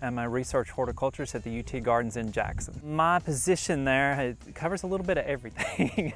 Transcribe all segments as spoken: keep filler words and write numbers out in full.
I'm a research horticulturist at the U T Gardens in Jackson. My position there, it covers a little bit of everything,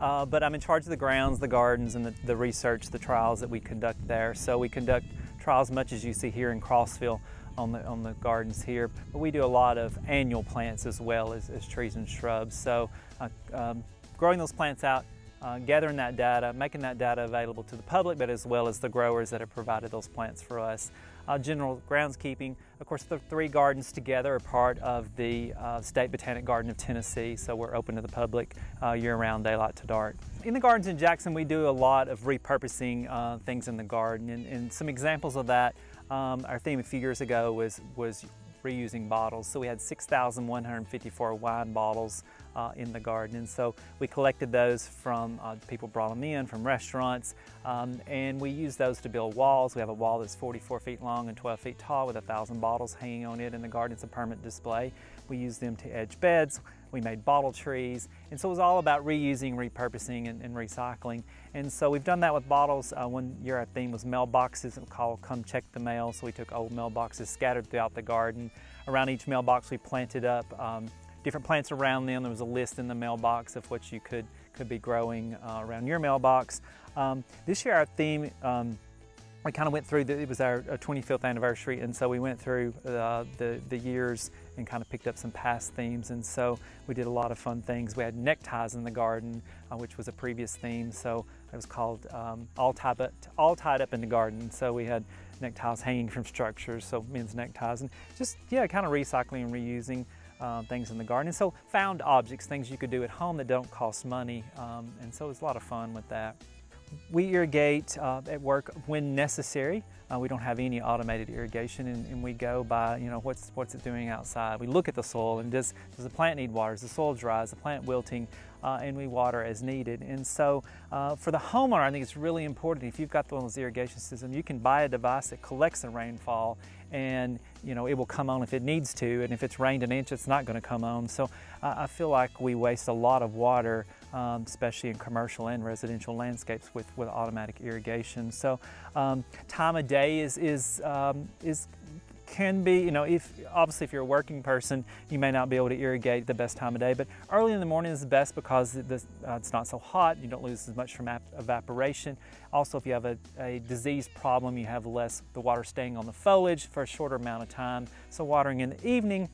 uh, but I'm in charge of the grounds, the gardens, and the, the research, the trials that we conduct there. So we conduct trials much as you see here in Crossville on the, on the gardens here, but we do a lot of annual plants as well as, as trees and shrubs. So uh, um, growing those plants out, Uh, gathering that data, making that data available to the public, but as well as the growers that have provided those plants for us. Uh, general groundskeeping, of course, the three gardens together are part of the uh, State Botanic Garden of Tennessee, so we're open to the public uh, year-round, daylight to dark. In the gardens in Jackson, we do a lot of repurposing uh, things in the garden, and, and some examples of that, um, our theme a few years ago was, was reusing bottles. So we had six thousand one hundred fifty-four wine bottles uh, in the garden, and so we collected those from uh, people brought them in from restaurants, um, and we used those to build walls. We have a wall that's forty-four feet long and twelve feet tall with a thousand bottles hanging on it in the garden. It's a permanent display. We used them to edge beds. We made bottle trees, and so it was all about reusing, repurposing, and, and recycling. And so we've done that with bottles. Uh, one year our theme was mailboxes called Come Check the Mail, so we took old mailboxes scattered throughout the garden. Around each mailbox we planted up um, different plants around them. There was a list in the mailbox of what you could, could be growing uh, around your mailbox. Um, this year our theme, um, we kind of went through, the, it was our twenty-fifth anniversary, and so we went through uh, the, the years and kind of picked up some past themes, and so we did a lot of fun things. We had neckties in the garden, uh, which was a previous theme, so it was called um, all, tied up, all Tied Up in the Garden. So we had neckties hanging from structures, so men's neckties, and just, yeah, kind of recycling and reusing um, things in the garden. And so found objects, things you could do at home that don't cost money, um, and so it was a lot of fun with that. We irrigate uh, at work when necessary. Uh, we don't have any automated irrigation, and, and we go by, you know, what's, what's it doing outside. We look at the soil, and does, does the plant need water? Is the soil dry? Is the plant wilting? Uh, and we water as needed. And so uh, for the homeowner, I think it's really important, if you've got one of those irrigation systems, you can buy a device that collects the rainfall, and you know, it will come on if it needs to, and if it's rained an inch, it's not going to come on. So uh, I feel like we waste a lot of water, um, especially in commercial and residential landscapes with, with automatic irrigation. So um, time of day is, is, um, is can be, you know, if obviously if you're a working person, you may not be able to irrigate the best time of day, but early in the morning is the best because the, uh, it's not so hot, you don't lose as much from evaporation. Also, if you have a, a disease problem, you have less the water staying on the foliage for a shorter amount of time. So watering in the evening,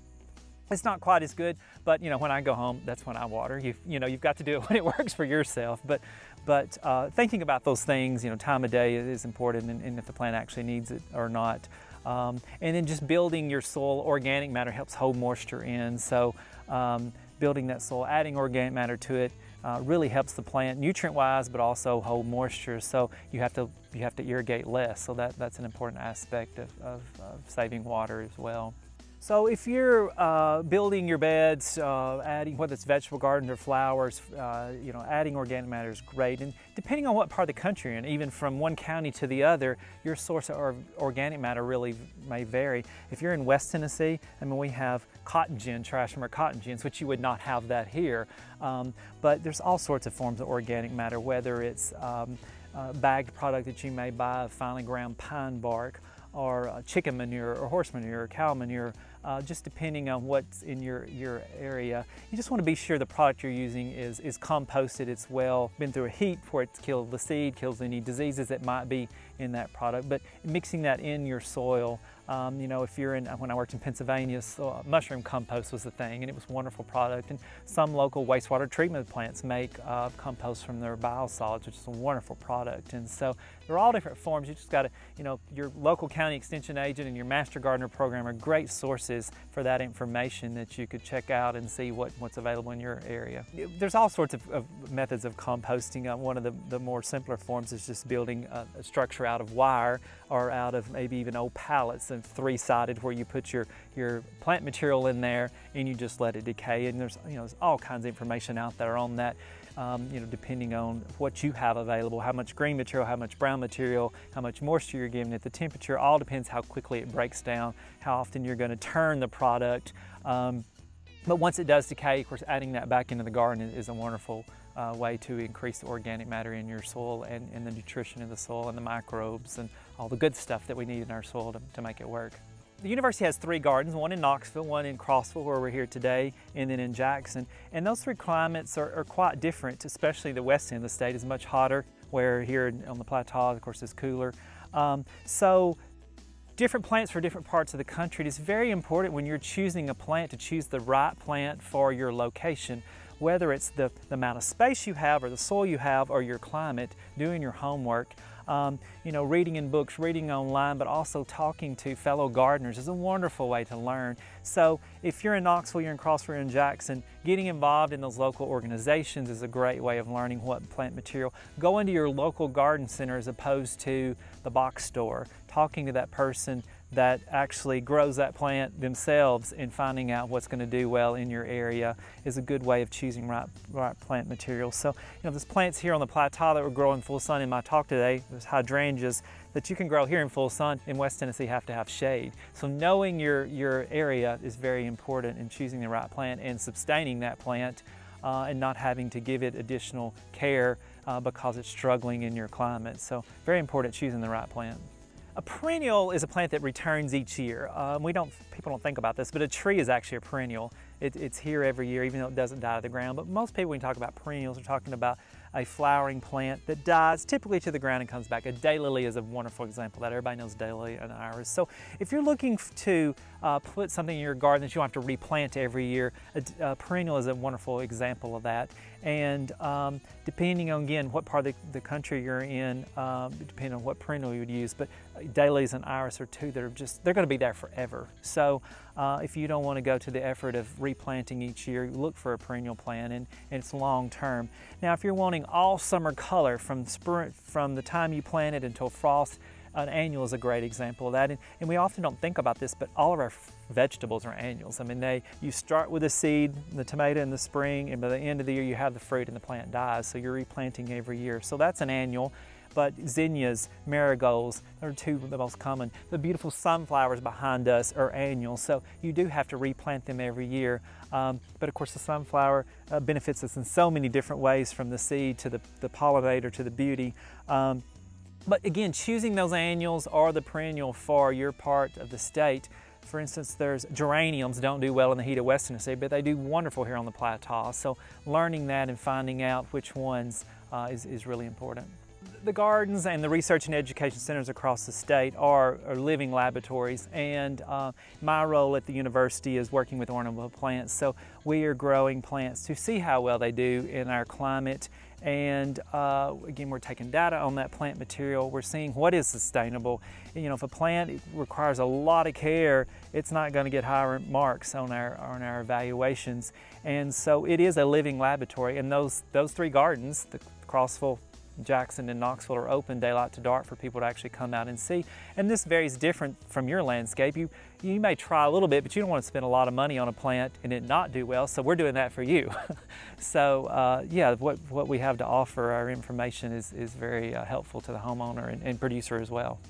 it's not quite as good, but you know, when I go home, that's when I water. You, you know, you've got to do it when it works for yourself. But, but uh, thinking about those things, you know, time of day is important, and, and if the plant actually needs it or not. Um, and then just building your soil, organic matter helps hold moisture in. So um, building that soil, adding organic matter to it, uh, really helps the plant nutrient-wise, but also hold moisture. So you have to you have to irrigate less. So that that's an important aspect of, of, of saving water as well. So if you're uh, building your beds, uh, adding, whether it's vegetable gardens or flowers, uh, you know, adding organic matter is great. And depending on what part of the country you're in, even from one county to the other, your source of organic matter really may vary. If you're in West Tennessee, I mean, we have cotton gin, trash from our cotton gins, which you would not have that here. Um, but there's all sorts of forms of organic matter, whether it's um, a bagged product that you may buy, finely ground pine bark, or uh, chicken manure, or horse manure, or cow manure, uh, just depending on what's in your, your area. You just want to be sure the product you're using is, is composted, it's well been through a heat where it's killed the seed, kills any diseases that might be in that product, but mixing that in your soil. Um, you know, if you're in, when I worked in Pennsylvania, so mushroom compost was the thing, and it was a wonderful product. And some local wastewater treatment plants make uh, compost from their biosolids, which is a wonderful product. And so they're all different forms. You just got to, you know, your local county extension agent and your master gardener program are great sources for that information that you could check out and see what, what's available in your area. There's all sorts of, of methods of composting. Uh, one of the, the more simpler forms is just building a, a structure out of wire or out of maybe even old pallets, three-sided, where you put your your plant material in there and you just let it decay. And there's, you know, there's all kinds of information out there on that, um, you know, depending on what you have available, how much green material, how much brown material, how much moisture you're giving it, the temperature, all depends how quickly it breaks down, how often you're going to turn the product. Um, but once it does decay, of course, adding that back into the garden is a wonderful uh, way to increase the organic matter in your soil and, and the nutrition in the soil and the microbes and all the good stuff that we need in our soil to, to make it work. The university has three gardens, one in Knoxville, one in Crossville, where we're here today, and then in Jackson. And those three climates are, are quite different, especially the west end of the state is much hotter, where here on the plateau, of course, is cooler. Um, so different plants for different parts of the country. It is very important when you're choosing a plant to choose the right plant for your location, whether it's the, the amount of space you have or the soil you have or your climate, doing your homework. Um, you know, reading in books, reading online, but also talking to fellow gardeners is a wonderful way to learn. So if you're in Knoxville, you're in Crossville, in Jackson, getting involved in those local organizations is a great way of learning what plant material. Go into your local garden center as opposed to the box store, talking to that person that actually grows that plant themselves and finding out what's going to do well in your area is a good way of choosing right, right plant material. So, you know, there's plants here on the plateau that were growing full sun in my talk today, there's hydrangeas that you can grow here in full sun. In West Tennessee, have to have shade. So knowing your, your area is very important in choosing the right plant and sustaining that plant uh, and not having to give it additional care uh, because it's struggling in your climate. So very important choosing the right plant. A perennial is a plant that returns each year. Um, we don't, people don't think about this, but a tree is actually a perennial. It, it's here every year, even though it doesn't die to the ground. But most people, when we talk about perennials, are talking about a flowering plant that dies typically to the ground and comes back. A daylily is a wonderful example that everybody knows, daylily and iris. So if you're looking to uh, put something in your garden that you don't have to replant every year, a, a perennial is a wonderful example of that. And um, depending on, again, what part of the, the country you're in, um, depending on what perennial you would use, but daylilies and iris are two that are just, they're gonna be there forever. So uh, if you don't wanna go to the effort of replanting each year, look for a perennial plant, and, and it's long-term. Now, if you're wanting all summer color from spring, from the time you plant it until frost, an annual is a great example of that. And, and we often don't think about this, but all of our vegetables are annuals. I mean, they you start with a seed, the tomato in the spring, and by the end of the year, you have the fruit and the plant dies, so you're replanting every year. So that's an annual. But zinnias, marigolds, are two of the most common. The beautiful sunflowers behind us are annual, so you do have to replant them every year. Um, but of course the sunflower uh, benefits us in so many different ways, from the seed to the, the pollinator to the beauty. Um, but again, choosing those annuals or the perennial for your part of the state. For instance, there's geraniums don't do well in the heat of West Tennessee, but they do wonderful here on the plateau. So learning that and finding out which ones uh, is, is really important. The gardens and the research and education centers across the state are, are living laboratories, and uh, my role at the university is working with ornamental plants. So we are growing plants to see how well they do in our climate, and uh, again, we're taking data on that plant material. We're seeing what is sustainable. You know, if a plant requires a lot of care, it's not going to get higher marks on our on our evaluations. And so it is a living laboratory. And those those three gardens, the Crossville, Jackson, and Knoxville, are open daylight to dark for people to actually come out and see. And this varies different from your landscape. You you may try a little bit, but you don't want to spend a lot of money on a plant and it not do well, so we're doing that for you. So uh, yeah, what, what we have to offer, our information is, is very uh, helpful to the homeowner and, and producer as well.